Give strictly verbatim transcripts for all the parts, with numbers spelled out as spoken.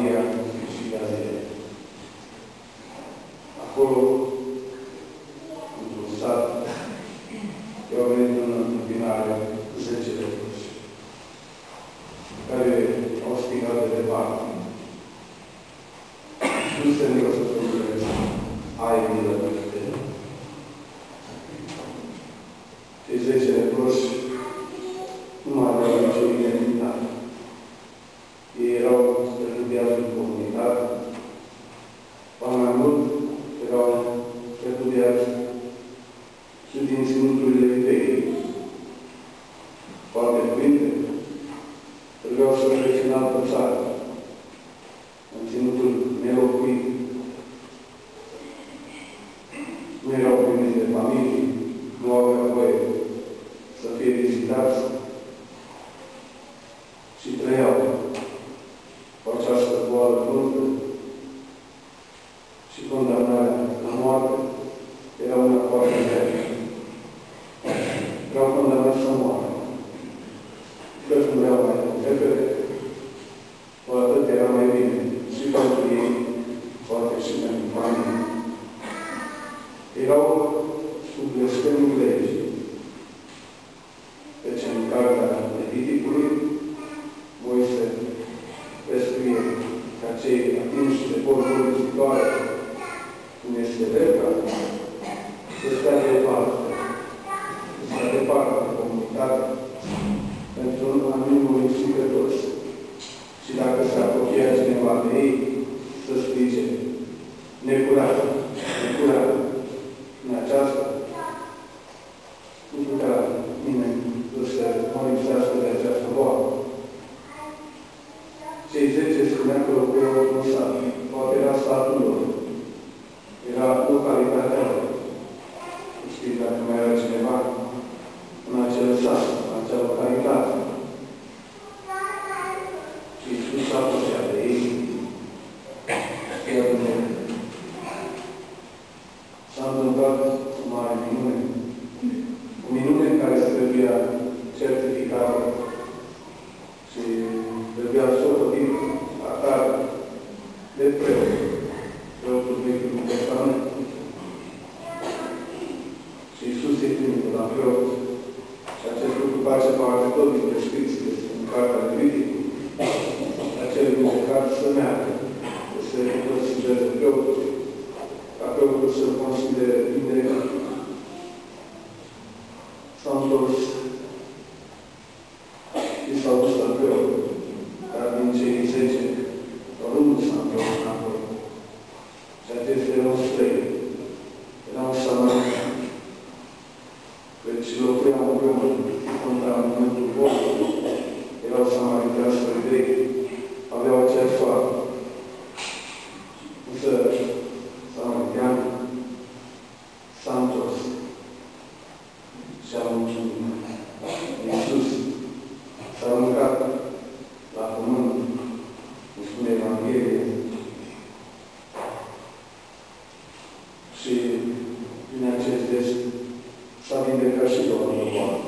Maria și Gazele. Acolo, într-un sat, i-au venit în întâmpinare zece de cruci, care au strigat de departe. Nu se ne-o să spuneți, ai milă de tine. Cei zece de cruci nu mai aveau nicio identitate. Ei erau străjubiați în comunitate, dar mai mult erau străjubiați și din ținuturile vechi. Poate cuvinte, trebuiau să treci în altă țară, în ținutul nelocuit. Nu erau primiți de familie, nu aveau voie să fie vizitați și trăiau cu această boală lungă și condamnarea la moarte era una foarte veche. Vreau condamnat să moară. Căci mureau mai repede, o atât era mai bine și pentru ei, poate și pentru oameni. Erau sub blestemul legii. Deci în cartea Leviticului, Moise prescrie ca cei atinși de portul vizitoare, cum este verba, să stea departe, să stea departe de comunitate, pentru un anumit municipiu de toți. Și dacă se apropia cineva de ei, să strige, necurată, necurată, în aceasta, pentru ca nimeni nu se morisească de această boală. Cei zece spunea că locuiau într-un sat, poate era satul lor, era localitatea lor. Nu știu dacă mai era cineva în acel sat, în acea localitate. Și Iisus s-a pășea de ei, iar de s-a întâmplat o mare minune, o minune care se trebuia certificată și trebuia să o fădim atare de preot, preotul Vechiului Testament. Și Iisus se trimite la preot. Și acest lucru face parte tot din prescripție în cartea Leviticului, acel vindecat să meargă, să se considere preotul, ca preotul să-l considere vindecat. S-a întors și s-a dus la preot. Dar din cei zece, doar unul s-a întors înapoi. Și acestea erau străini, erau samaritani. Deci locuiau împreună contra momentul poporului, erau samaritani spre greci, aveau aceeași faptă. Însă samariteanul s-a întors și a muncit. Iisus s-a aruncat la pământ, îmi spune Evanghelie, și din acest des s-a vindecat și Domnul boală.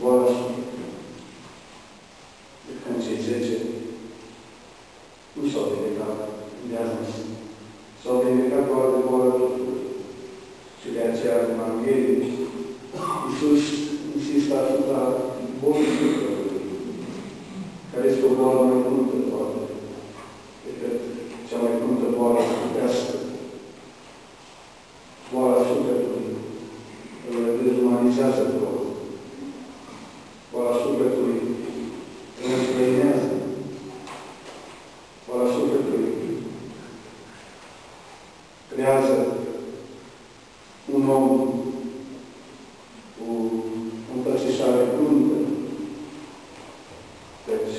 Boală, de când cei zece nu s-au vindecat de ajuns. S-au vindecat doar de boală lucrurilor. Și de aceea, în Evanghelie, Iisus insistă asupra bolii lucrurilor, care este o boală mai multă boală decât cea mai multă boală sufletească. Boala sufletului îl dezumanizează pe om. Boala sufletului îl înstrăinează. Boala sufletului creează un om cu o împărțișare plângă. Deci,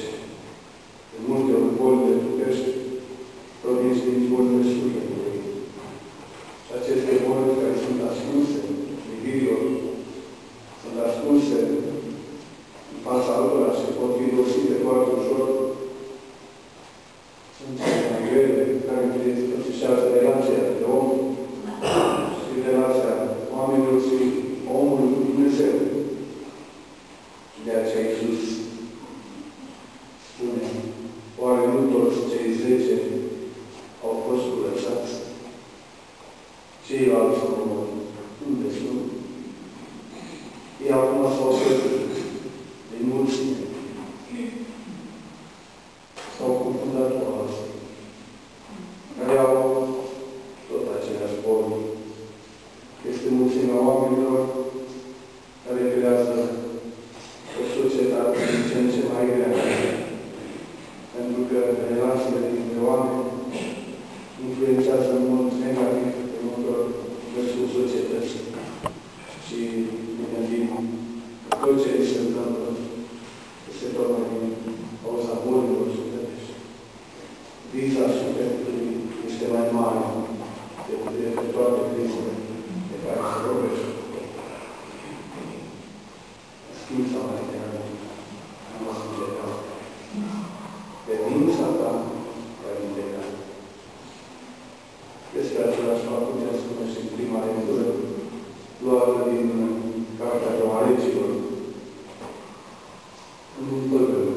un bărbăr,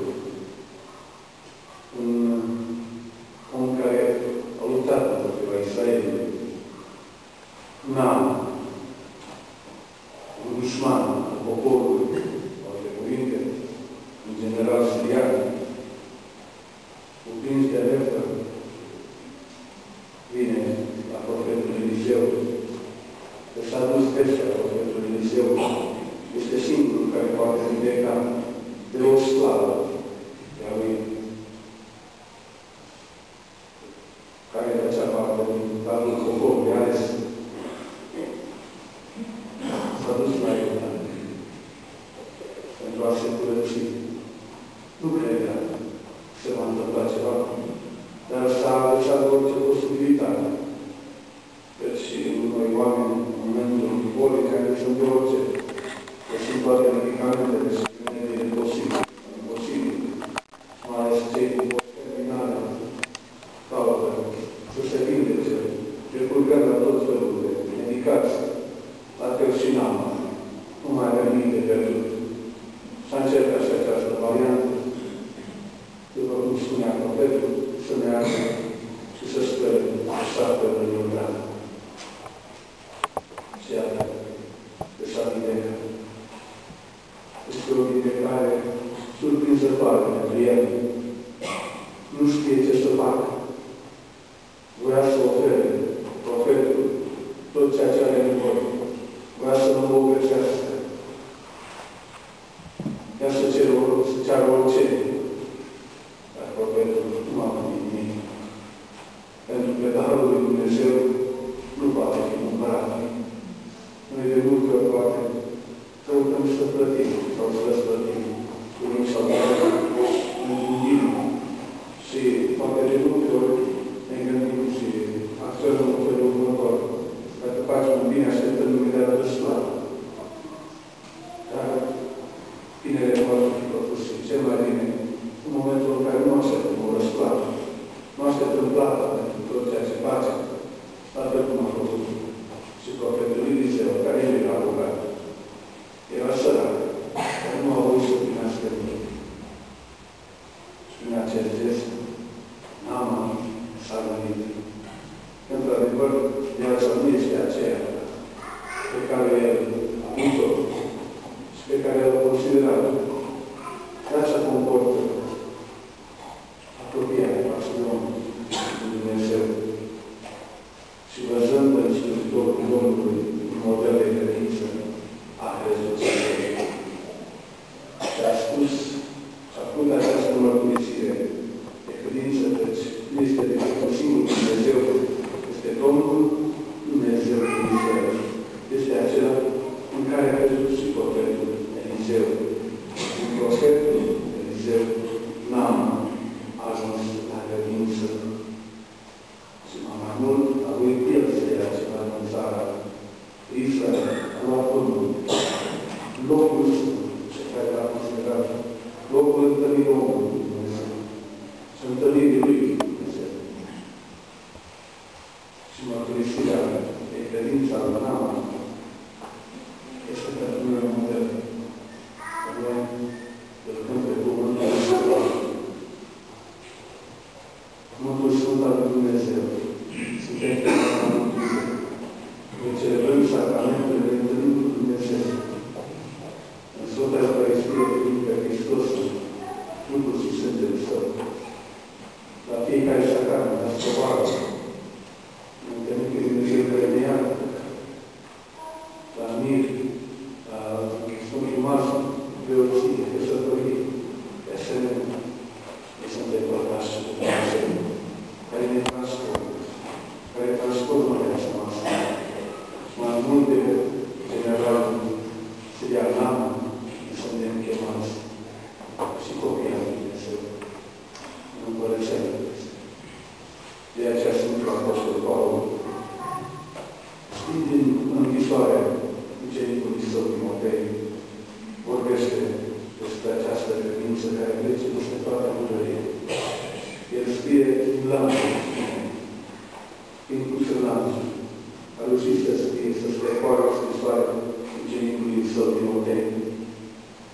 un om care a luptat împotriva Israelului, un am, un dușman al poporului, alte cuvinte, un general sirian, cuprins de alertă, vine la profetul Eliseu, că s-a dus peste la profetul Eliseu, este singurul care poate judeca de o slavă de-a lui, care făcea parte din planul poporului ales. S-a dus la Ioan pentru a se curăți. Nu credea că se va întâmpla ceva, dar s-a aducat orice posibilitate. Deci și noi oameni, în momentul bolii, care sunt de orice, că sunt toate medicamentele,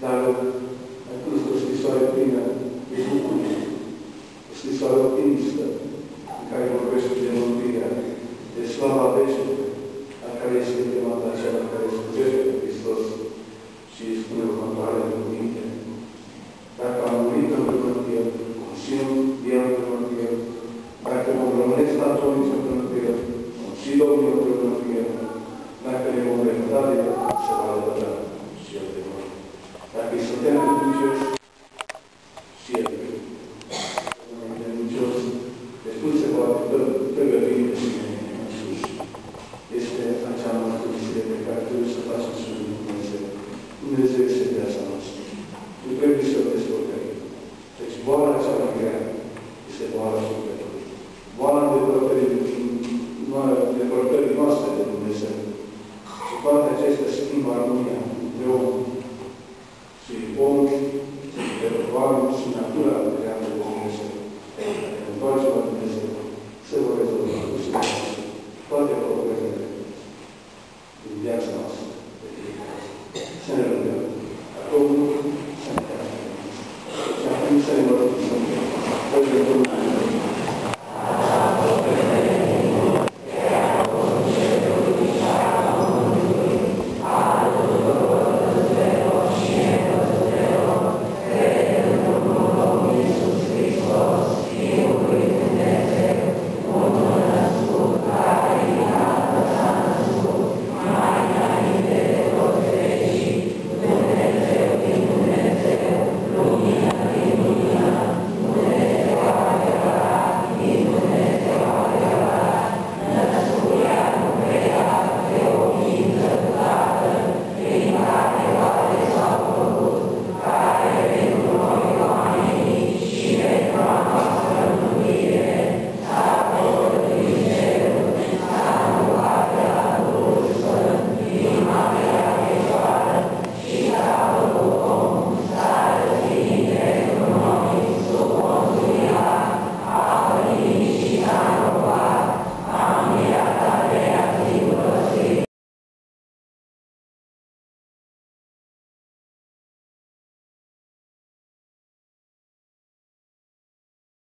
dar a Cristos istoria optimistă în care vorbește de mântuirea, de slava veșnică, a care este chemată aceea care slujește pe Hristos și îi spune următoarele cuvinte. Dacă am murit împreună cu El, conțin El împreună cu El, dacă mă rămânesc atunci împreună cu El, și Domnul împreună cu El, dacă ne vom repeta de El, se va arăta și El de noi. Dacă îi suntem credincioși, să ne rugăm.